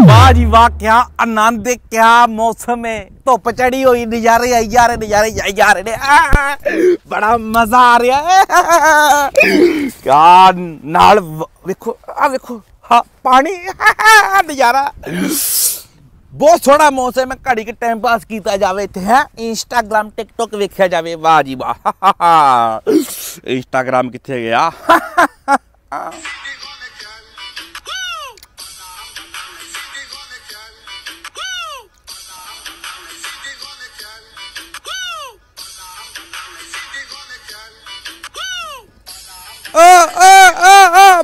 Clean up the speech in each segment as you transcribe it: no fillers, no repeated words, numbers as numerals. वाह जी वाह, क्या आनंद, क्या मौसम है। धुप चढ़ी हुई, नजारे आई जा रहे, नजारे आई जा रहे, बड़ा मजा आ रहा है। क्या नाल वेखो, आ वेखो, हाँ पानी, नजारा बहुत सोहना मौसम है। घड़ी के टाइम पास किया जाए इतने, है इंस्टाग्राम टिकटॉक वेख्या जाए। वाह जी वाह, इंस्टाग्राम किथे गया।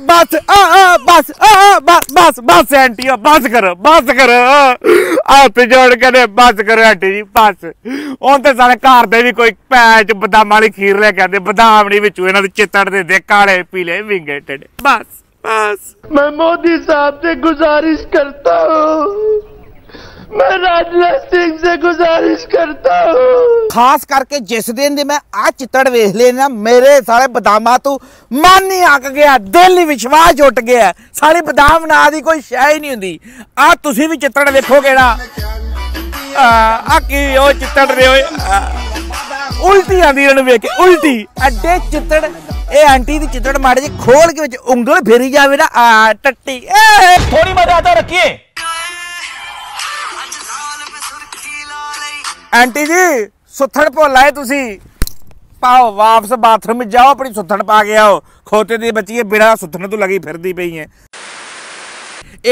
बस बस बस बस बस आंटी, बस करो, बस करो, हाथ जोड़ कर बस करो आंटी जी, बस। हम तो सारे घर दे भी कोई पैच बदाम वाली खीर लेके आते, बदाम नहीं बिचू इन्होंने चितड़ दे दे, काले पीले विंगे टेढ़े। बस बस। मैं मोदी साहब से गुजारिश करता हूँ, मैं राजनाथ सिंह से गुजारिश करता हूँ, खास करके जिस दिन दे मैं आज चितड़ वेख लेना, मेरे सारे बदामा तो मन नहीं आक गया, दिल विश्वास उठ गया। सारी बदाम ना दी कोई शह ही नहीं हुंदी। आ तुसी भी चितड़ वेखोगे ना, आ की ओ चितड़ रे ओए, उल्टी आंदी इन्हां नूं वेख के, उल्टी अड्डे चितड़। ए आंटी दी चितड़ माड़े जी खोल के विच उंगल फेरी जावे ना, आ टट्टी। ए थोड़ी मर्यादा रखिए आंटी जी, सुथड़ भोला है तुसी, पाओ वापस बाथरूम में जाओ, अपनी सुथड़ पा के आओ। खोते दी बच्ची है बिना सुथड़ तो लगी फिरदी पई है।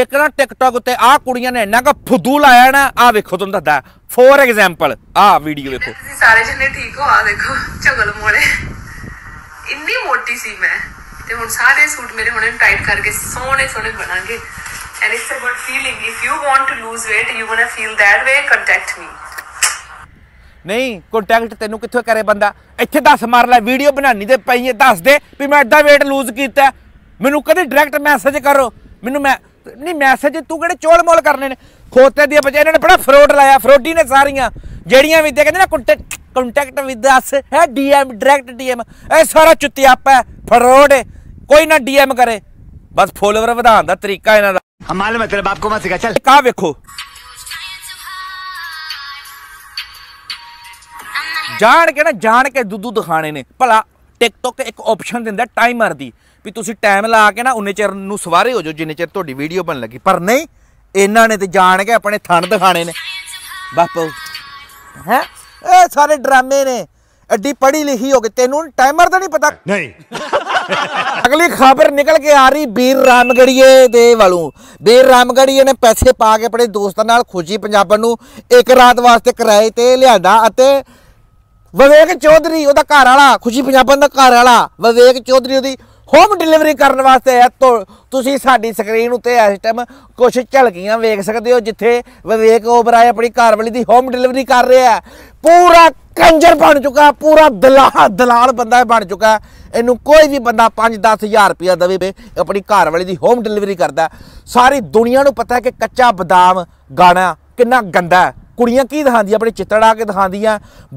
एक ना टिकटॉक उत्ते आ कुड़ियां ने इन्ना का फुदू लाया ना, आ देखो तुम दसदा फॉर एग्जांपल, आ वीडियो देखो। सारे जने ठीक हो, आ देखो चगल मोड़े, इतनी मोटी सी मैं ते हुन सारे सूट मेरे हुने टाइट करके सोने सोने बनांगे। And it's a good feeling, if you want to lose weight, you want to feel that way, contact me. नहीं कॉन्टैक्ट तेनू कितों करे बंदा, इतने दस मार ला वीडियो बनानी तो पई है, दस दे भी मैं एडा वेट लूज किया। मैनू कभी डायरैक्ट मैसेज करो, मैनू मैं नहीं मैसेज, तू कि चोल मोल करने ने। खोते दी बच्चे इन्होंने बड़ा फ्रोड लाया, फ्रोडी ने सारिया जड़िया भी कहते ना कॉन्टैक्ट विद अस है, डीएम डायरैक्ट डीएम, यह सारा चुत्यापा है, फ्रोड है। कोई ना डीएम करे, बस फॉलोवर बढ़ाने का तरीका इन्हां दा। मालूम है तेरे बाप को मत सिखा, चल कहाँ वेखो जान के ना, जान के दुद्धू दिखाने ने। भला टिकटॉक एक ऑप्शन दिंदा टाइमर दी, भी तुसी टाइम ला के ना उन्ने चेर नू सवारे हो जाओ जिन्ने चेर तुहाडी वीडियो बन लगी, पर नहीं इन्हां ने ते जान के अपने थन दिखाने ने। बापू हैं ए सारे ड्रामे ने, एड्डी पढ़ी लिखी हो गई, तेनू टाइमर दा नहीं पता नहीं। अगली खबर निकल के आ रही बीर रामगढ़िए दे वालों। बीर रामगढ़िए ने पैसे पा के अपने दोस्तां नाल खुशी पंजाबां नू एक रात वास्ते किराए ते लिआंदा, अते विवेक चौधरी उहदा घर वाला, खुशी पंजाबन दा घर वाला विवेक चौधरी उहदी होम डिलीवरी करने वास्ते है। तो तुसी साडी स्क्रीन उत्ते इस टाइम कुछ झलकियां वेख सकदे हो, जिथे विवेक ओबराय अपनी घरवाली दी होम डिलीवरी कर रहा है। पूरा कंजर बन चुका, पूरा दलाल बंदा बन चुका है। इनू कोई भी बंदा 5-10 हज़ार रुपया देवे, अपनी घरवाली दी होम डिलीवरी करता। सारी दुनिया नू पता है कि कच्चा बदाम गाना कितना गंदा है। कुड़ियां की दिखादी, अपने चितड़ आके दिखादी,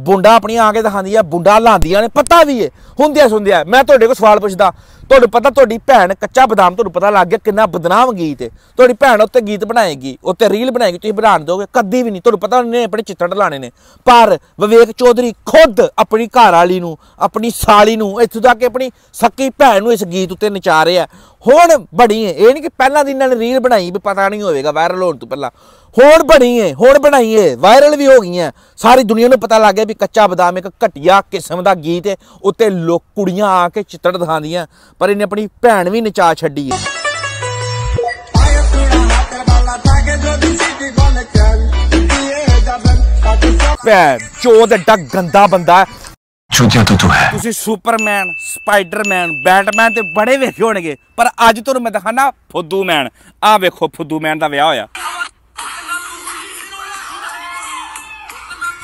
बुंडा अपनी आके दिखादी, बुंडा लादियां ने, पता भी है होंदिया सुंदिया। मैं तुहाडे कोल सवाल पुछदा, तुहानू पता तुहाडी भैन कच्चा बदाम, तुहानू पता लग गया कितना बदनाम गीत है, तुहाडी भैन उत्ते गीत बनाएगी, उत्ते रील बनाएगी, तुसीं बनाण दोगे कदी भी नहीं। तुहानू पता उन्हें अपने चितड़ लाने ने, पर विवेक चौधरी खुद अपनी घर वाली नू, अपनी साली नू, इत्थों तक अपनी सक्की भैन नू इस गीत उत्ते नचा रहा है। हुण बनी है, ये नहीं कि पहला दिन इन्होंने रील बनाई भी पता नहीं होगा वायरल होने तो पहला, हुण बनी है, हुण बनाई है, वायरल भी हो गई है। सारी दुनिया को पता लग गया भी कच्चा बदाम एक घटिया किस्म का गीत है, उत्ते लोग कुड़ियां आके चितड़ दिखादियां, पर इन्हें अपनी भैन भी नचा छड्डी है। भैन चोद एडा गंदा बंदा है। तुसी सुपरमैन, स्पाइडरमैन, बैटमैन ते बड़े वेखे होणगे, पर अज तुहानू मैं दिखाना फुद्दू मैन। आ वेखो फुद्दू मैन दा विआह होया।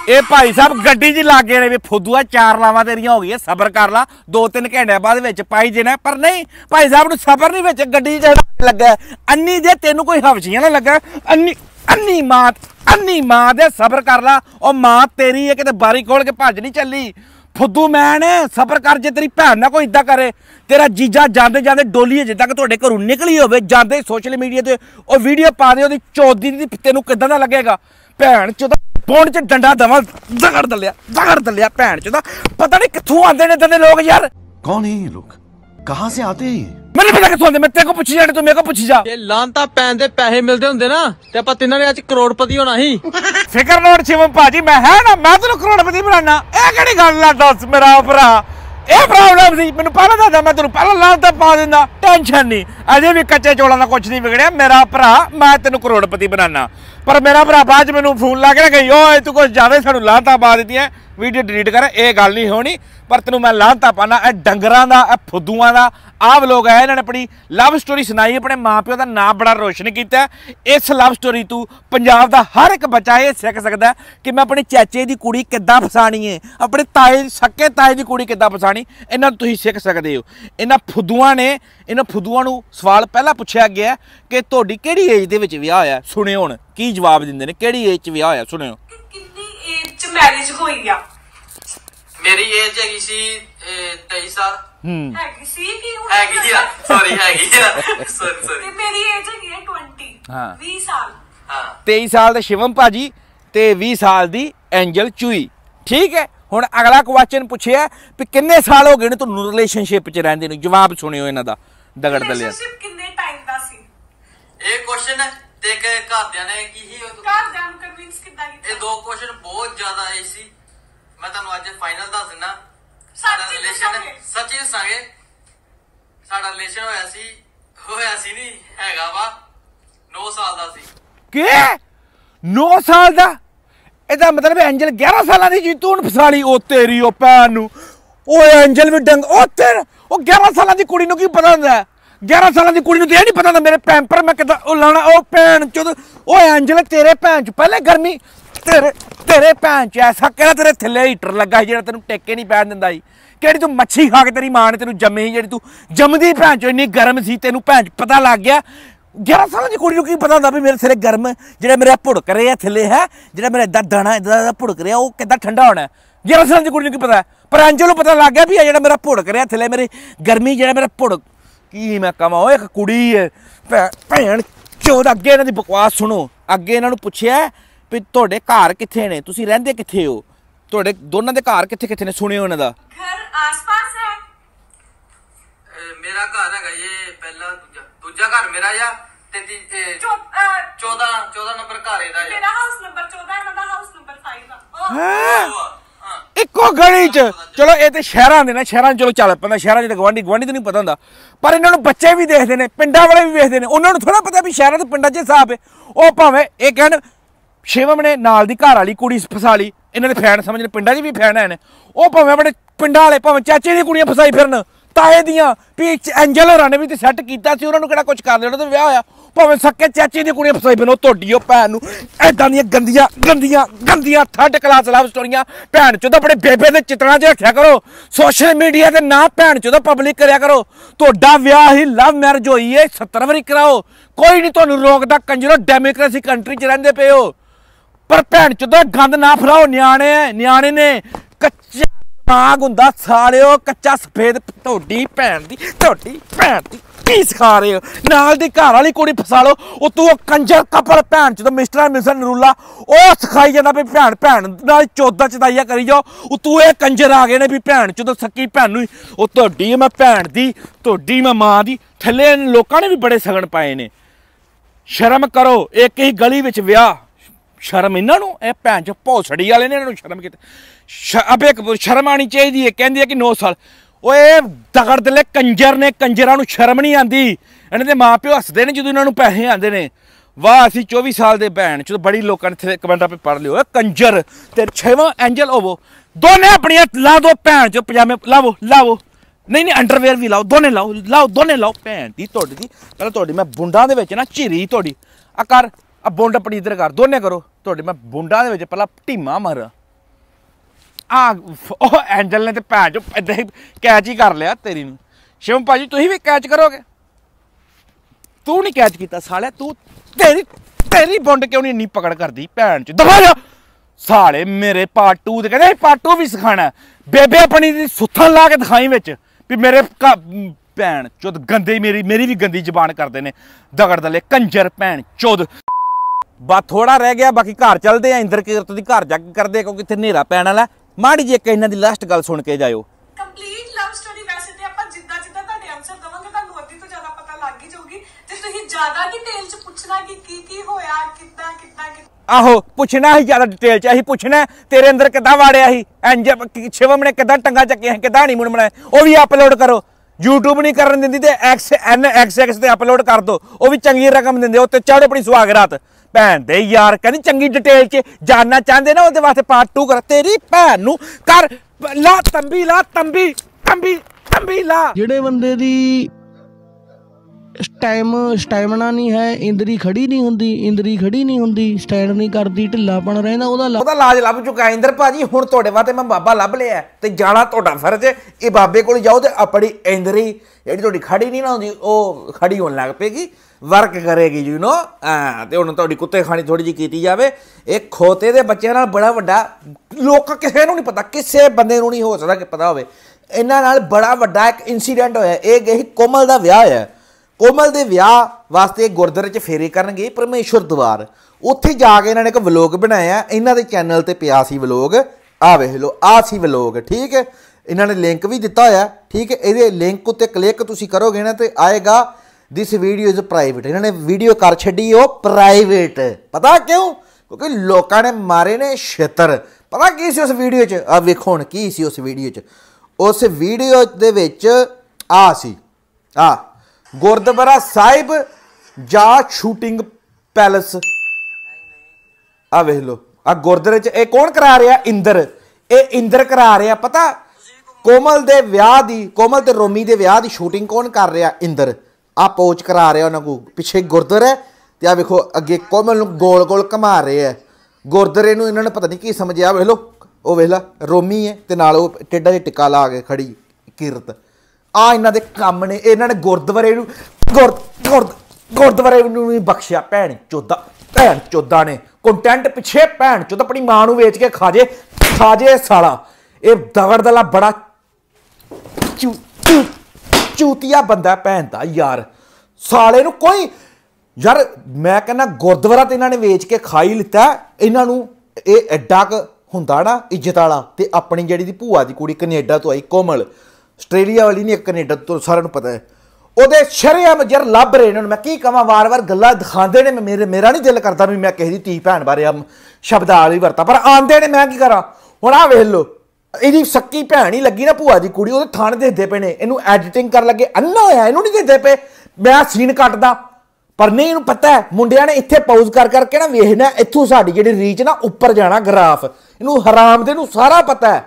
ए भाई साहब गड्डी जी लागे ने भी फुद्दूआ, 4 लावां तेरियां हो गई, सबर कर ला, 2-3 घंटे बाद विच पाई देना, पर नहीं भाई साहब नू सबर नहीं, विच गड्डी च लग्गा अन्नी जे तेनू कोई हवशियां ना लग्गा। अन्नी अन्नी मां, अन्नी मां दे सबर कर ला, ओ मां तेरी है कि बारी खोल के भज नहीं चली, फुद्दू मैन सफर कर, जे तेरी भैन ना कोई इदा करे, तेरा जीजा जाते जाते डोली जिदा कि तुहाडे घरों निकली होवे, जाते सोशल मीडिया ते ओह वीडियो पा दे, ओहदी चौदी दी तैनूं किदां दा लगेगा। भैन चोदा पौंड च डंडा दवा, दगड़ दलिया भैन चोदा। पता नहीं कित्थों आंदे ने इदां दे लोग यार, कौन है ये लोग, कहां से आते हैं? मैंने पता कित्थों आंदे, मैं तेरे को पुछी जाने, तू मेरे को पुछी जा। ये लांता पैन दे पैसे मिलदे हुंदे ना ते आपां तिन्हां ने अज करोड़पति होना ही। फिकर नोट शिवम भाजी, मैं है ना, मैं तेनूं करोड़पति बनाना, ए केड़ी गल आ दस मेरा भरा। यह प्रॉब्लम सी मैनूं पहला दसदा, मैं तेनूं पहला लांता पा दिंदा, टेंशन नहीं, अजे भी कच्चे चौलां दा कुछ नहीं बिगड़िया मेरा भरा, मैं तेनूं करोड़पति बनाना। पर मेरा भरा बाद मैनूं फोन ला के गई, ओए तू कुछ ज्यादा सानूं लांता पा दित्तियां, वीडियो डिलीट कर, यह गल नहीं होनी, पर तेनों मैं लानता पाना। यह डंगरों का, यह फुद्दुआ का, आप लोग है, इन्होंने अपनी लव स्टोरी सुनाई, अपने माँ प्यो का नाम बड़ा रोशन किया। इस लव स्टोरी तू पंजाब का हर एक बच्चा ये सीख सकता है कि मैं अपने चाचे की कुड़ी किद्दां फसानी है, अपने ताए सके ताए की कुड़ी किद्दां फसानी, इन्हां नूं तुसीं सीख सकदे हो। इन्हां फुद्दुआ ने, इन्हां फुद्दुआ नूं सवाल पहला पुछया गया कि तुहाडी किहड़ी एज दे विच विआह होया, सुणिओ हुण की जवाब दिंदे ने, किहड़ी एज च विआह होया, सुणिओ। मैरिज हो गया, मेरी एज हैगी सी 23 साल, हैगी सी कि हुन हैगी यार, सॉरी हैगी यार, सॉरी सॉरी, मेरी एज हैगी 20, हां 20 साल, हां 23 साल ਦਾ शिवम ਭਾਜੀ ਤੇ 20 ਸਾਲ ਦੀ ਐਂਜਲ ਚੂਈ। ਠੀਕ ਹੈ, ਹੁਣ ਅਗਲਾ ਕੁਐਸਚਨ ਪੁੱਛਿਆ ਕਿ ਕਿੰਨੇ ਸਾਲ ਹੋ ਗਏ ਨੇ ਤੁਹਾਨੂੰ ਰਿਲੇਸ਼ਨਸ਼ਿਪ ਚ ਰਹਿੰਦੇ ਨੂੰ, ਜਵਾਬ ਸੁਣਿਓ ਇਹਨਾਂ ਦਾ, ਦਗੜ ਦਲਿਆ। ਰਿਲੇਸ਼ਨਸ਼ਿਪ ਕਿੰਨੇ ਟਾਈਮ ਦਾ ਸੀ ਇਹ ਕੁਐਸਚਨ ਹੈ, ਤੇ ਘਰਦਿਆਂ ਨੇ ਕੀ ਹੀ ਘਰਦਿਆਂ ਨੂੰ ਕਨਵਿੰਸ ਕਿੱਦਾਂ ਕੀਤਾ, ਇਹ ਦੋ ਕੁਐਸਚਨ ਬਹੁਤ ਜ਼ਿਆਦਾ ਆਏ ਸੀ। मैं तुहानू अज फाइनल दस दिना, साडा रिलेशन सच्ची दसांगे, साडा रिलेशन होया सी नहीं हैगा वा 9 साल दा सी। के 9 साल दा, एदा मतलब एंजल 11 साल दी जी तू हुण फसा लई। ओ तेरी ओ भैन नू, ओ एंजल वी डंग, ओ तेरे ओ 11 साल दी कुड़ी नू की पता हुंदा, 11 साल दी कुड़ी नू ते इह नहीं पता हुंदा मेरे पैंपर मैं किदां ओ लाणा। ओ भैन चोद, ओ एंजल तेरे भैन च पहले गर्मी तेरे भैन च ऐसा कहना, तेरे थले हीटर लगा जो तेन टेके नहीं पैन दिता ही, कि तू मच्छी खा के तेरी मां ने तेन जमे ही, जी तू जमदी भैन चो इन्नी गर्म सी, तेन भैन पता लग गया 11 साल की कुड़ी की पता होता भी मेरे सिरे गर्म जो मेरा भुड़क रहे थले है, जो मेरा इदा दाना इदा भुड़क रहा वो कि ठंडा होना है, 11 साल की कुड़ी की पता है। पर एंजल पता लग गया भी जो मेरा भुड़क रहा थले मेरी गर्मी, जो मेरा भुड़क की मैं कमा, ओ एक कुड़ी है भैन चो। अगे इन्हों की बकवास सुनो, अगे इन्हों पुछया ਵੀ ਤੁਹਾਡੇ ਘਰ ਕਿੱਥੇ ਨੇ, ਤੁਸੀਂ ਰਹਿੰਦੇ ਕਿੱਥੇ ਹੋ, ਤੁਹਾਡੇ ਦੋਨਾਂ ਦੇ ਘਰ ਕਿੱਥੇ ਕਿੱਥੇ ਨੇ, ਸੁਣਿਓ ਉਹਨਾਂ ਦਾ। ਘਰ ਆਸ-ਪਾਸ ਹੈ, ਮੇਰਾ ਘਰ ਹੈਗਾ ਇਹ ਪਹਿਲਾ ਦੂਜਾ ਘਰ ਮੇਰਾ ਆ, ਤੇ 14 ਨੰਬਰ ਘਰ ਇਹਦਾ ਆ, ਮੇਰਾ ਹਾਊਸ ਨੰਬਰ 14 ਇਹਨਾਂ ਦਾ ਹਾਊਸ ਨੰਬਰ 5 ਆ, ਇੱਕੋ ਗਲੀ ਚ। ਚਲੋ ਇਹ ਤੇ ਸ਼ਹਿਰਾਂ ਦੇ ਨਾ, ਸ਼ਹਿਰਾਂ ਚਲੋ ਚੱਲ ਪੈਂਦਾ, ਸ਼ਹਿਰਾਂ ਜਿਹੜੇ ਗਵਾਂਢੀ ਤੇ ਨਹੀਂ ਪਤਾ ਹੁੰਦਾ, ਪਰ ਇਹਨਾਂ ਨੂੰ ਬੱਚੇ ਵੀ ਦੇਖਦੇ ਨੇ, ਪਿੰਡਾਂ ਵਾਲੇ ਵੀ ਵੇਖਦੇ ਨੇ, ਉਹਨਾਂ ਨੂੰ ਥੋੜਾ ਪਤਾ ਵੀ ਸ਼ਹਿਰਾਂ ਤੇ ਪਿੰਡਾਂ 'ਚ ਹਿਸਾਬ ਹੈ। ਉਹ ਭਾਵੇਂ ਇਹ ਕਹਿਣ शिवम ने नाल दी घर वाली कुड़ी फसा ली, इन्होंने फैन समझने, पिंडा च भी फैन है, वह भावें अपने पिंडा वाले भावें चाचे दी कुड़ियां फसाई फिरन, ताए दियां, भी एंजल होरां ने भी तो सैट किया सी, उन्होंने किहड़ा कुछ कर देना, तो विआह होया भावें सक्के चाचे दी कुड़ियां फसाई फिरन। तोड़ी ओ भैन नूं ऐदां दियां गंदियां गंदियां गंदियां थर्ड क्लास लव स्टोरियां भैन चोद अपने बेबे दे चित्रां च रखिया करो, सोशल मीडिया ते ना भैन चोद पब्लिक करिया करो। तुहाडा विआह ही लव मैरिज होई है, 70 वारी कराओ, कोई नहीं तुहानूं रोकदा कंजरो, डेमोक्रेसी कंट्री च रहिंदे पे हो। पर भैन चोदा गंद ना फैलाओ, न्याणे न्याणे ने कच्चा दिमाग हुंदा सालिओ, कच्चा सफेद ढोडी भैन दी की सिखा रहे हो, नाल दी घर वाली कुड़ी फसा लो, ओ तू कंजर कपल भैन चोदा मिस्टर एंड मिसेस नरूला ओ सिखाई जांदा भी भैन नाल चौदा चदाइया करी जाओ, ओ तू ए कंजर आ गए ने भी भैन चोदा सक्की भैन नूं ओ ढोडी मैं भैन दी ढोडी मैं मां दी। थल्ले लोकां ने भी बड़े सगन पाए ने, शर्म करो, एक ही गली विच विआह, शर्म इन्हों भैन चो भौसड़ी वाले ने, इन्होंने शर्म कि शर्म आनी चाहिए। कहती है कि 9 साल वो दगड़ दले कंजर ने, कंजर शर्म नहीं आती, इन्होंने माँ प्यो हसते हैं जो इन्होंने पैसे आते हैं। वाह असी 24 साल के भैन चो बड़ी लोगों ने कमेंट आप पढ़ लियो, कंजर ते छेवां एंजल होवो, दोने अपनिया ला दो भैन चो, पजामे लावो नहीं अंडरवेयर भी लाओ, दोने लाओ भैन दी थोड़ी पहले मैं बुंडा दे ना झिरी थोड़ी आ कर आ बुंड अपनी इधर कर, दोने करो थोड़ी मैं बुंडा दे पहला ढीमा मारा आ। ओह एंजल ने तो भैन चो इदा ही कैच ही कर लिया तेरी नूं। शिवम भाजी तुसीं भी कैच करोगे, तू नहीं कैच कीता साले, तू तेरी बुंड क्यों नहीं इन्नी पकड़ करदी भैन चो, दफा जा साले मेरे पार्ट टू दे कहते पार्ट टू भी सिखाना बेबे अपनी सुत्थन ला के दिखाई बिच भी मेरे भैन चौध गंदे मेरी भी गंदी जबान करते हैं दगड़ दले कंजर भैन चौध बस थोड़ा रह गया बाकी घर चलते हैं इंदर किरत दी घर जाके करते क्योंकि इतने नेरा पैन वाला माड़ी जी एक इन्हों की लास्ट गल सुन के जाओ आहो पुछना ही ज्यादा डिटेल च असीं पुछना तेरे अंदर किद्दां वाड़िया ही एंजल शिवम ने किद्दां टंगा चक्कियां किद्दां हनीमून मनाया वो भी अपलोड करो यूट्यूब नहीं करन दिंदी ते XNXX ते अपलोड कर दो वो भी चंगी रकम दिंदे उत्ते चढ़ अपनी सुहागरात भैन दे यार कहंदी चंगी डिटेल च जानना चाहते ना उहदे वास्ते पार्ट टू कर तेरी भैन नूं कर ला तंबी तंबी तंबी ला जिहड़े बंदे दी स्टैमिना नहीं है इंदरी खड़ी नहीं होंदी स्टैंड नहीं करती ढिल्लापन रहिंदा ओहदा लाज लभ चुका इंदर भाजी हुण तुहाडे वास्ते मैं बाबा लभ लिया ते जाना तुहाडा फर्ज है इह बाबे कोल जाओ ते अपनी इंदरी जिहड़ी तुहाडी खड़ी नहीं ना होंदी ओह खड़ी होण लग पेगी वर्क करेगी यू नो हां ते हुण तुहाडी कुतेखानी थोड़ी जी कीती जावे इह खोते दे बच्चे नाल बड़ा वड्डा लोक किसे नूं नहीं पता किसे बंदे नूं नहीं हो सकदा कि पता होवे इन्हां नाल बड़ा वड्डा इक इंसीडेंट होया इह गई कोमल दा विआह होया कोमल के विआह वास्ते गुरद्वारे च फेरे करन गए परमेश्वर द्वार उत्थे जाके इन्होंने एक व्लॉग बनाया इन्हों के चैनल पर पिया सी व्लॉग आ वेख लो आ सी व्लॉग ठीक है इन्होंने लिंक भी दिता होया ठीक है ये लिंक उत्ते क्लिक तुसीं करोगे ना तो आएगा दिस वीडियो इज़ प्राइवेट इन्होंने वीडियो कर छड्डी ओ प्राइवेट पता क्यों क्योंकि लोगों ने मारे ने छेतर पता की सी उस वीडियो च आ वेखो हुण की सी उस वीडियो च उस वीडियो दे विच आ सी आ गुरद्वारा साहिब जा शूटिंग पैलेस आ वेख लो आ गुरद्वारे च यह कौन करा रहा इंदर यह इंदर करा रहा पता कोमल दे विआह दी कोमल ते रोमी दे विआह दी शूटिंग कौन कर रहा इंदर आ पोच करा रहा उन्होंने को पिछे गुरद्वारा है तो आ वेखो अगे कोमल नूं गोल गोल घुमा रहे है गुरद्वारे नूं इन्होंने पता नहीं की समझिया वेख लो वह वेख ला रोमी है तो नाल ओह टेढ़ा जिहा टिक्का ला के खड़ी किरत आ इन्हां दे कम ने इन्होंने गुरद्वारे गुरद्वारे नहीं बख्शिया भैन चौदा ने कंटेंट पिछे भैन चौदा अपनी मां नूं वेच के खाजे खाजे साला ये दगड़ दला बड़ा चूतिया बंदा भैन दा यार साले नूं कोई यार मैं कहना गुरद्वारा तो इन्होंने वेच के खाई लिता इन्हां नूं इह एड्डा क हुंदा ना इज्जत वाला ते अपनी जिहड़ी भूआ दी कुड़ी कनेडा तो आई कोमल आस्ट्रेलिया वाली नहीं कनेडा तो सारे पता है वो शरेआम यार लभ रहे इन्होंने मैं की कह वार वार गल्लां दिखाते ने मेरा नहीं दिल करता भी मैं किसी की धी भैन बारे शब्द आली वरता पर आंदे ने मैं की करा हुण आ वेख लो यदि सक्की भैन ही लगी ना भूआ की कुड़ी उहदे थाने देखते पे ने इनू एडिटिंग कर लगे अन्ना होया इनू नहीं देखते पे मैं सीन कटदा पर नहीं इनू पता है मुंडिया ने इत्थे पॉज कर करके ना वेखना इत्थों साडी जिहड़ी रीच ना उपर जाना ग्राफ इनू हराम दे नू सारा पता है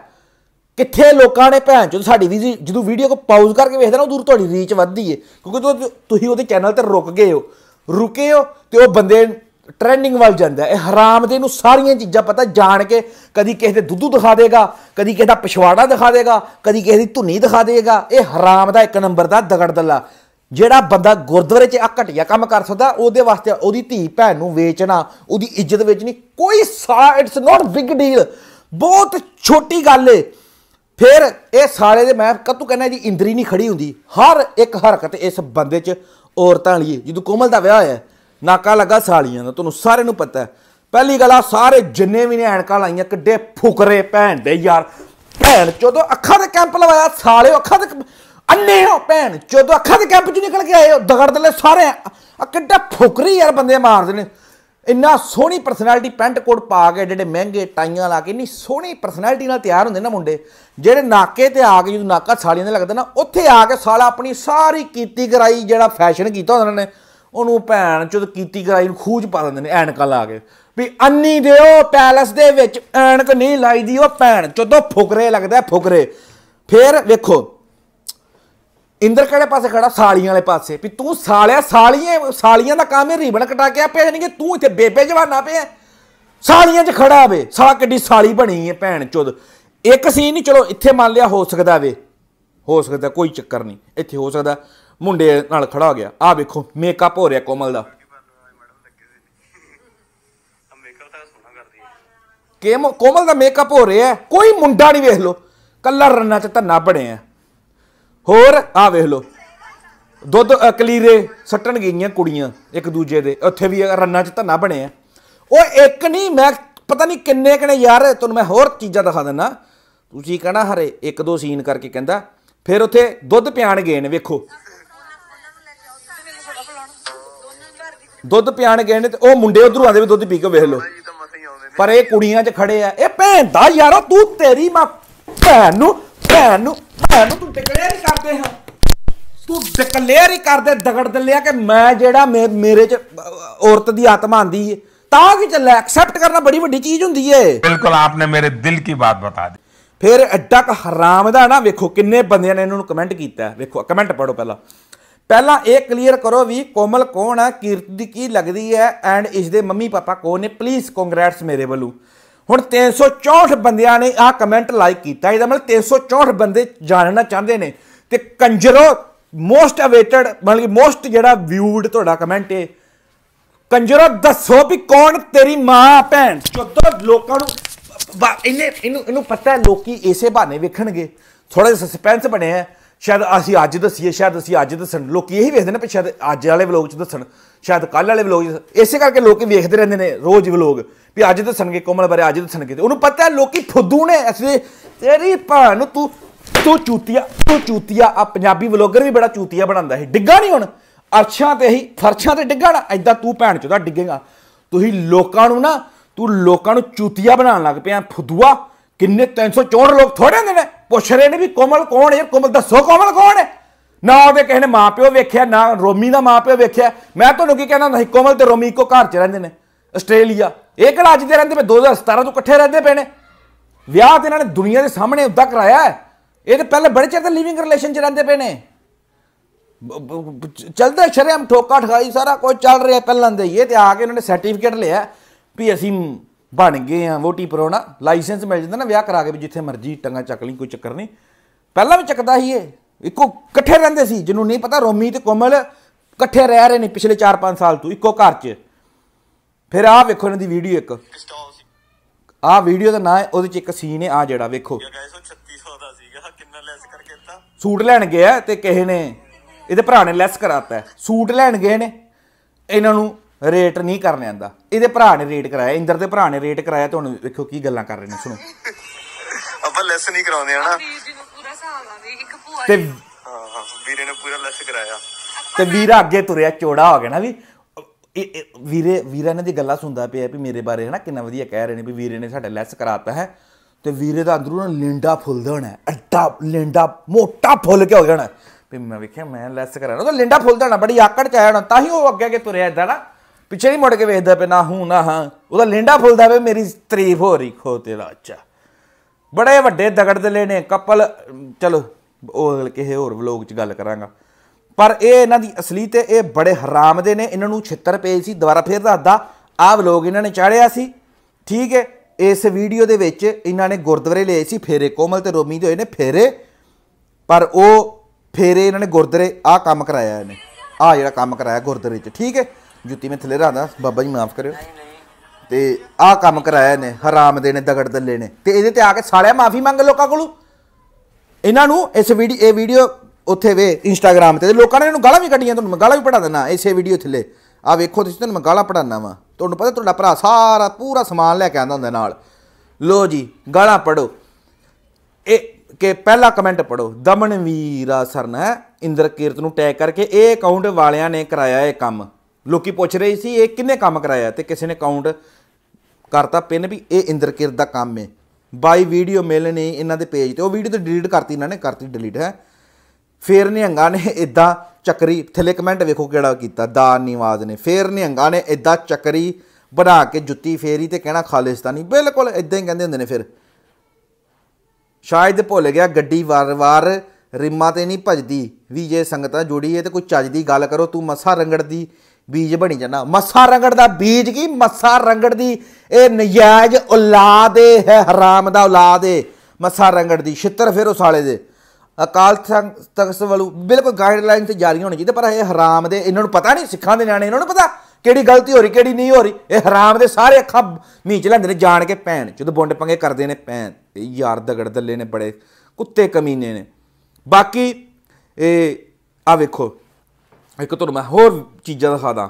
कितने लोगों ने भैन चो साड़ी जो वीडियो को पॉज करके वेखते ना दूर थोड़ी रीच वधदी है क्योंकि तुम वो चैनल पर रुक गए हो तो वह बंदे ट्रेंडिंग वाल जाता है हराम दे नूं सारिया चीज़ा पता जान के कभी किसी के दुद्धू दिखा देगा कभी किसी का पिछवाड़ा दिखा देगा कभी किसी की धुनी दिखा देगा यह हराम का एक नंबर का दगड़ दला जिहड़ा बंदा गुरद्वारे च आ घटिया काम कर सकता उहदे वास्ते उहदी धी भैन नूं वेचना उहदी इज्जत वेचनी कोई सा इट्स नॉट बिग डील बहुत छोटी गल है फिर ये सारे दे मैं कतू कहना जी इंदरी नहीं खड़ी होंगी हर एक हरकत इस बंदे च औरतां वाली है जो कोमल का विआह है नाका लगा सालियां का तुहानूं सारे नूं पता है पहली गल्ल सारे जिन्ने भी ने ऐनकां लाइयां किड्डे फुकरे भैन दे यार भैन चोदो अखां ते कैंप लवाया साले अखां ते अन्ने हो भैन चोदो अखां ते कैंप चों निकल के आए हो दगड़ दले सारे किड्डे फुकरे यार बंदे मारदे ने इन्ना सोहनी परसनैलिटी पेंट कोट पा के एड्डे महंगे टाइयां ला के इन्नी सोहनी परसनैलिटी नाल तैयार होंदे ना मुंडे जेहड़े नाके ते आ के जो नाका सालियां दे लगदा ना उत्थे आ के साला अपनी सारी कीती कराई जेहड़ा फैशन कीता उन्हां ने उहनूं भैन चोद कीती कराई नूं खूज पा दिंदे ने ऐनकां ला के भी अन्नी दे ओ पैलेस दे विच ऐनक नहीं लाई दी ओ भैन चोदो फुकरे लगदा फुकरे फिर वेखो इंदर केड़े पासे खड़ा सालियां वाले पासे भी तू सालिया सालियां का काम है रीबन कटा के आप जाने तू इतने बेबे जवाना पे सालियां च खड़ा वे साला किड्डी साली बनी है भैन चोद एक सीन नहीं चलो इत्थे मान लिया हो सकता वे हो सकता कोई चक्कर नहीं इत्थे हो सकता मुंडे नाल खड़ा हो गया आ वेखो मेकअप हो रहा कोमल का कोमल का मेकअप हो रहा है, कोई मुंडा नहीं, वेख लो कला रन्ना च धन्ना बने है। होर आ वेख लो दुध कलीरे सट्टन गई कुड़ियां एक दूजे के, उत्थे भी रन्ना च धन्ना बने है। वह एक नहीं, मैं पता नहीं किन्ने कने यार, तुहानूं मैं होर चीज़ा दिखा दिना, तुसीं कहना हरे एक दो सीन करके कहता। फिर उत्थे दुध पियाण गए ने, वेखो दुध पियाण गए ने, वह मुंडे उधरों आते भी दुध पी के, वेख लो पर ये कुड़ियां च खड़े है। ए भैन दा यारा तू, तेरी मां भैन नूं भैन नूं भैन नूं तू डिकलेयर ही करदे हां, तू डिकलेयर ही करदे दगड़ दलिया कि मैं जेड़ा मेरे च औरत दी आत्मा आंदी है ताकि चल, एक्सेप्ट करना बड़ी बड़ी चीज होंदी है। बिल्कुल आपने मेरे दिल की बात बता दी। फिर एड्डा क हराम दा ना, वेखो किन्ने बंदियां ने इन्होंने कमेंट किया, वेखो कमेंट पढ़ो पहला। पहला ये क्लीयर करो भी कोमल कौन है, कीर्ति की लगती है एंड इसके मम्मी पापा कौन है, प्लीज़ कांग्रेट्स मेरे वालों। हुण 364 बंदियां ने आ कमेंट लाइक किया, इसका मतलब 364 बंदे जानना चाहते हैं। तो कंजरो मोस्ट अवेटेड मतलब कि मोस्ट जो व्यूड तुहाडा कमेंट है, कंजरो दसो भी कौन तेरी मां भैन चौथों लोगों इन्हें पता है, लोग इसे बहाने वेखणगे। थोड़ा जिहा सस्पेंस बने है, शायद असीं अज दसीए, शायद असीं अज दसन, लोग यही वेखते हैं शायद अज वाले व्लॉग दसन, शायद कल वाले व्लॉग, इस करके लोग वेखते रहते हैं रोज़ व्लॉग भी अज दसणगे कोमल बारे, अज दसणगे। तो उन्होंने पता है लोग फुद्दू ने, असली तेरी भैन तू तू चूतिया, तू चूतिया। आ पंजाबी व्लॉगर भी बड़ा चूतिया बनाता है, डिग्गा नहीं हुण अर्शां ते ही फर्शां ते डिग्गा ना, इदा तू भैन चोदा डिगेगा। तुसीं लोकां नूं ना, तू लोकां नूं चूतिया बनाउण लग पिया फुदुआ। किन्ने 364 लोग थोड़े होंदे ने, पुछ रहे ने भी कोमल कौन है, कोमल दसो कोमल कौन है ना। ओहदे किसी ने माँ प्यो वेख्या ना, रोमी का माँ प्यो वेख्या। मैं तुहानूं की कहना हुंदा, कोमल ते रोमी इक्को घर च रहंदे ने आस्ट्रेलिया, इह किहड़ा अज दे रहंदे पे 2017 तो इकट्ठे रहंदे पे ने। विआह ते इन्हां ने दुनिया के सामने उदा कराया है, इह ते पहले बड़े चिर लिविंग रिलेशन च रहंदे पे ने, चलते शरेआम ठोका ठकाई सारा कुछ चल रहा है। पहला तो ये आके उन्होंने सर्टिफिकेट लिया भी असी बन गए हैं वोटी परोना, लाइसेंस मिल जाता ना ब्याह करा के भी जिथे मर्जी टंगा चक ली, कोई चक्कर नहीं। पहला भी चकता ही ये, इक्को कट्ठे रहंदे सी, जिन्होंने नहीं पता रोमी तो कोमल कट्ठे रह रहे हैं पिछले 4-5 साल तो इक्को घर च। फिर आ वेखो इन्हों की वीडियो, एक आ वीडियो का ना है, वो एक सीन है आ जरा वेखो। सूट लैन गया तो किसी ने ये भरा ने लैस कराता है, सूट लैन गए ने, इन्होंने रेट नहीं करने आता, ये भरा ने रेट कराया, इंदर के भरा ने रेट कराया। तो हम देखो की गल्लां कर रहे हैं, सुनो ਆਪਾਂ ਲੈਸ ਨਹੀਂ ਕਰਾਉਂਦੇ ਹਨਾ, ਪੂਰਾ ਹਿਸਾਬ ਆਵੇ ਇੱਕ ਭੂਆ ਤੇ ਹਾਂ ਵੀਰੇ ਨੇ ਪੂਰਾ ਲੈਸ ਕਰਾਇਆ ਤੇ ਵੀਰਾ ਅੱਗੇ ਤੁਰਿਆ ਚੋੜਾ ਹੋ ਗਿਆ ਨਾ ਵੀ ਵੀਰੇ ਵੀਰਾ ਇਹਨਾਂ ਦੀ ਗੱਲਾਂ ਸੁਣਦਾ ਪਿਆ ਵੀ ਮੇਰੇ ਬਾਰੇ ਹਨਾ ਕਿੰਨਾ ਵਧੀਆ ਕਹਿ ਰਹੇ ਨੇ ਵੀ ਵੀਰੇ ਨੇ ਸਾਡਾ ਲੈਸ ਕਰਾਤਾ ਹੈ। ਤੇ ਵੀਰੇ ਦਾ ਅੰਦਰੋਂ ਲੇਂਡਾ ਫੁੱਲਦਾ ਹੋਣਾ, ਐਡਾ ਲੇਂਡਾ ਮੋਟਾ ਫੁੱਲ ਕੇ ਹੋ ਗਿਆ ਨਾ भी मैं वेख्या मैं लैस कराना, तो लिंडा फुलता होना, बड़ी आकड़ च आया होना, ता ही वो अगे अगे तुरया इदा ना, पिछे नहीं मुड़ के वेखदा पे ना हूँ ना हाँ, वह लिंडा फुलता पे मेरी तरीफ हो रही खो तेरा अच्छा। बड़े व्डे दगड़ दले ने कपल, चलो किसी होर व्लॉग च गल करांगा, पर यह इन्हां दी असली ते यह बड़े हराम दे ने। इन्हां नूं 76 पेज सी, दोबारा फिर दसदा आ व्लॉग इन्हां ने चाढ़िया सी, ठीक है। इस वीडियो दे विच इन्हां ने गुरद्वारे ले सी फेरे, कोमल ते रोमी दे होए ने फेरे, पर वो फेरे इन्होंने गुरद्वारे आ काम कराया, इन्हें आ जरा काम कराया गुरद्वारे, ठीक है। जुत्ती में थले रहा बाबा जी माफ करो, तो आ काम कराया इन्हें हराम देने दगड़ दले ने। तो ये आके सारे माफ़ी मंग लोगों को, इन्हों इस वीडियो उत्थे वे इंस्टाग्राम पर लोगों ने इन्होंने गाला भी कट्टियां, मैं गाला भी पढ़ा देना इस वीडियो थले आ वेखो, तुम मैं गाला पढ़ाना वा। तुहानूं पता तुहाडा भरा सारा पूरा समान लैके आंदा हुंदा नाल, लो जी गाला पढ़ो। ए के पहला कमेंट पढ़ो, दमनवीरा सर ने इंदर कीरत को टैग करके ये अकाउंट वालियां ने कराया ये काम। लोग पूछ रहे सी ये किन्ने काम कराया, तो किसी ने अकाउंट करता पिन भी ये इंदर कीरत का काम है बाई वीडियो मिलने इन्हों के पेज तो। वह वीडियो तो डिलीट करती, इन्होंने करती डिलीट है। फिर निहंगा ने इदा चक्री, थले कमेंट वेखो किहड़ा कीता, दान निवाज ने। फिर निहंगा ने इदा चक्री बना के जुत्ती फेरी तो कहना खालिस्तानी, बिल्कुल इदा ही कहते होंगे ने। फिर शायद भुल गया गड्डी वार वार रिम्मा ते नहीं भजदी, भी जे संगत जुड़ी है तो कोई चज दी गल करो, तू मसा रंगड़ दी बीज बनी जाना। मसा रंगड़ दा बीज की मसा रंगड़ दी, ए नजायज औलाद है हराम दा औलाद है मसा रंगड़ दी छित्र। फिर उस साले दे अकाल तख्त वालू बिल्कुल गाइडलाइन से जारी होनी चाहिए, पर यह हराम दे इन्होंने पता नहीं, सिखां दे न्याणे इन्होंने पता केड़ी गलती हो रही केड़ी नहीं हो रही। ये हराम दे सारे अखा मीच लैंदे ने जान के भैन जो बुंड पंगे करते हैं भैन यार दगड़ दल्ले ने बड़े कुत्ते कमीने ने। बाकी आ वेखो एक तुहानूं मैं होर चीज़ां दिखा दा।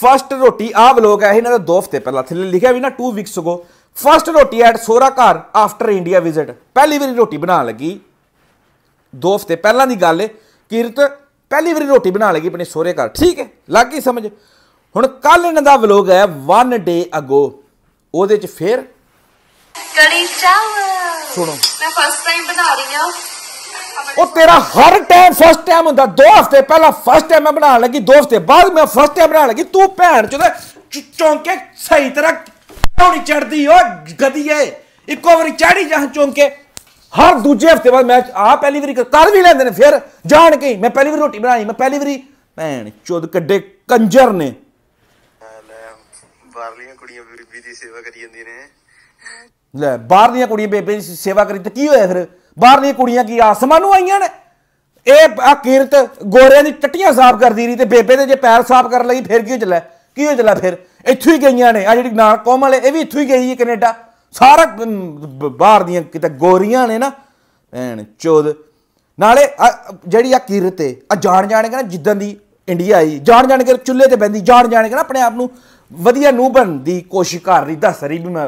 फर्स्ट रोटी आ व्लॉग है इन्होंने 2 हफ्ते पहला थले लिखा भी ना 2 वीक्स को। फर्स्ट रोटी एट सोहरा घर आफ्टर इंडिया विजिट। पहली बारी रोटी बना लगी 2 हफ्ते पहला की गल है। किरत पहली बारी रोटी बना लगी अपने सोहरे घर, ठीक है लग गई समझ। हुण कल इन्हां दा व्लॉग है 1 डे अगो ओहदे च फिर कड़ी चावल। सुनो मैं फर्स्ट टाइम बना रही हूं ओ तेरा हर टाइम फर्स्ट टाइम होंदा। 2 हफ्ते पहला फर्स्ट टाइम मैं बना लगी 2 हफ्ते बाद मैं फर्स्ट टाइम बना लगी। तू भैन चोदा चौंके सही तरह होनी चढ़दी ओ गदीए इको बारी चढ़ी जा चौंके। हर दूजे हफ्ते बाद मैं आ पहली बारी कर भी लैंदे ने फिर जान के मैं पहली बारी रोटी बनाई मैं पहली बारी भैन चोद कड्डे कंजर ने। बाहरलियां कुड़ियां बेबी दी सेवा करी जंदी ने ले बाहरलियां कुड़ियां बेबी दी सेवा करी ते की होया फिर बाहरलियां कुड़ियां की आसमान नू आईयां ने। ए आ किरत गोरियां दी टट्टियां साफ करदी रही ते बेबे दे जे पैर साफ कर लगी फिर की हो जला फिर इत्थों ही गईयां ने। आ जेड़ी ना कौम वाले ए भी इत्थों ही गई है कनाडा। सारा बाहर दियां किते गोरियां ने ना भैन चोद नाले जेड़ी आ किरत है आ जान जाने के ना जिद्दां दी इंडिया आई जान जाने के चुल्हे ते बहंदी जान जाने के ना अपने आप नू वधिया नूं बन दी कोशिश कर रही दस रही भी। मैं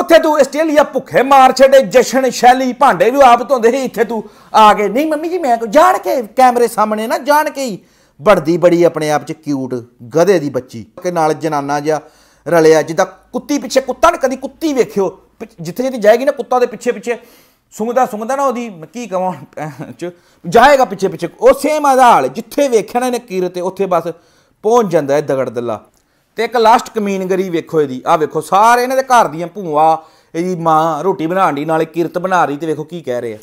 उत्थे तू आस्ट्रेलिया भुखे मार छड़े जशन शैली भांडे भी आप धोंदे ही इत्थे तू आ गए नहीं मम्मी जी मैं जान के कैमरे सामने ना जान के ही बढ़दी बड़ी अपने आप च क्यूट गधे दी बच्ची के नाल जनाना जा रलिया जिद्दां कुत्ती पिछे कुत्ता ना कदी कुत्ती वेखियो जिथे जिथे जाएगी ना कुत्ता दे पिछे पिछे सूंघदा सूंघदा ना ओदी की कवां जाएगा पिछे पिछे ओ सेम आधाल जिथे वेखना इन्हें किरत उत्थे बस पहुंच जांदा है दगड़ दल्ला। तो एक लास्ट कमीनगरी वेखो यदी आ वेखो सारे इन्होंने घर दियां भूआ यदी मां रोटी बना दी नाले किरत बना रही तो वेखो की कह रहे हैं।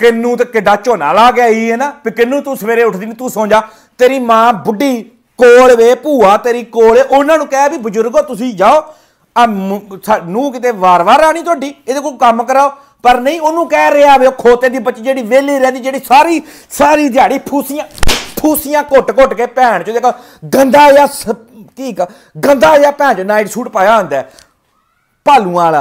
किन्नू तो किड्डा झोना ला गया ही है ना भी किन्नू तू सवेरे उठदी नहीं तू सौ जा। तेरी मां बुढ़ी कोल वे भूआ तेरी कोल उन्होंने कह भी बजुर्गो तुसीं जाओ आ नूंह किते वार वार आनी तुहाडी इहदे कोल कम्म कराओ पर नहीं उन्होंने कह रहा वे खोते की बच्ची जी वेली रहती जी सारी सारी दिहाड़ी फूसियां घुट घुट के भैन चो देखो गंदा या ठीक गंदा या भैन चो नाइट सूट पाया होंगे भालू वाला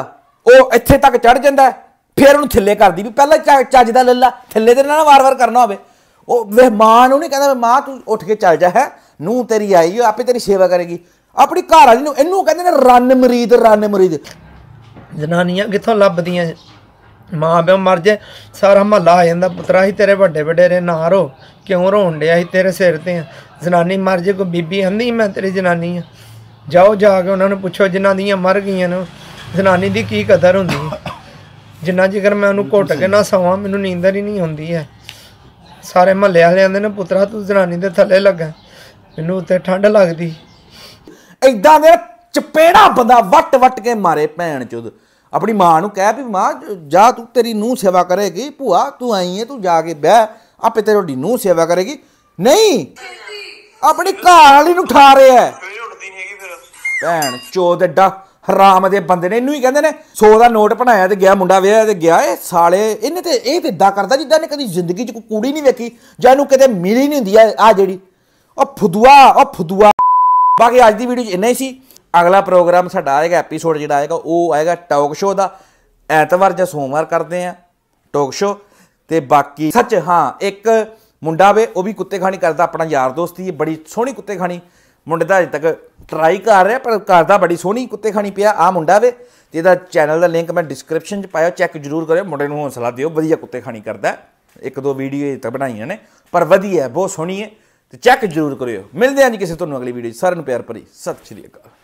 वो इत्थे तक चढ़ जाता है फिर उन्होंने थले कर दी भी पहला चज का ले ला थले तो ना वार वार करना हो। मां नूं नहीं कहता मां तू उठ के चल जा है नूंह तेरी आई हो आपे तेरी सेवा करेगी। अपनी घर वाली नूं इनू कहते रन मरीद जनानियां कित्थों लभदियां मां प्यो मर जाए सारा महला आ जाता पुत्तरा ही तेरे बड़े बडेरे ना रो क्यों रोन डे तेरे सिर ते जनानी मर जाए कोई बीबी आंदी मैं तेरी जनानी हाँ जाओ जाके उन्होंने पुछो जिन्हों दियाँ मर गई ने जनानी की की कदर होंगी। जिन्ना चिकर मैं उन्होंने घुट के ना सवां मैनू नींदर ही नहीं आती है। सारे महल्ले वाले आंदे ने पुत्तरा तू जनानी के थले लग्गा मैनू उत्ते ठंड लगती इदा दे चपेड़ा बंदा वट वट के मारे भैन चोद। अपनी मां नूं कह भी मां जा तू तेरी नूंह सेवा करेगी भूआ तू आई है तू जाके बह आपे तेरी नूंह सेवा करेगी नहीं अपनी घर वाली नूं ठा रहे है भैन चोद। एडा हराम दे बंदे ने इनू ही कहंदे ने 100 दा नोट बनाया ते गया मुंडा वेया ते गया ए साले इन्हें ते एह ते इदा करदा जिद्दां ने कदी जिंदगी च कोई कुड़ी नहीं वेखी जां इनू किते मिली नहीं हुंदी आ जेहड़ी ओ फदुआ। बाकी अज दी वीडियो च इन्ना ही सी। अगला प्रोग्राम साडा आएगा एपीसोड जो आएगा वो आएगा टॉक शो का ऐतवार या सोमवार करते हैं टॉक शो। तो बाकी सच हाँ एक मुंडा वे वो भी कुत्तेखानी करता अपना यार दोस्त ही बड़ी सोहनी कुत्तेखानी मुंडे का अजे तक ट्राई कर रहा पर करता बड़ी सोहनी कुत्तेखानी पिया आ मुंडा वे। तो इहदा चैनल का लिंक मैं डिस्क्रिप्शन पाया चैक जरूर करो मुंडे नूं हौसला दिओ वधिया कुत्तेखानी करता है 1-2 वीडियो तक बनाई ने पर वधिया बहुत सोहनी है तो चैक जरूर करो। मिलते हैं जी किसी तुहानूं अगली वीडियो सारे प्यार भरी सत श्री अकाल।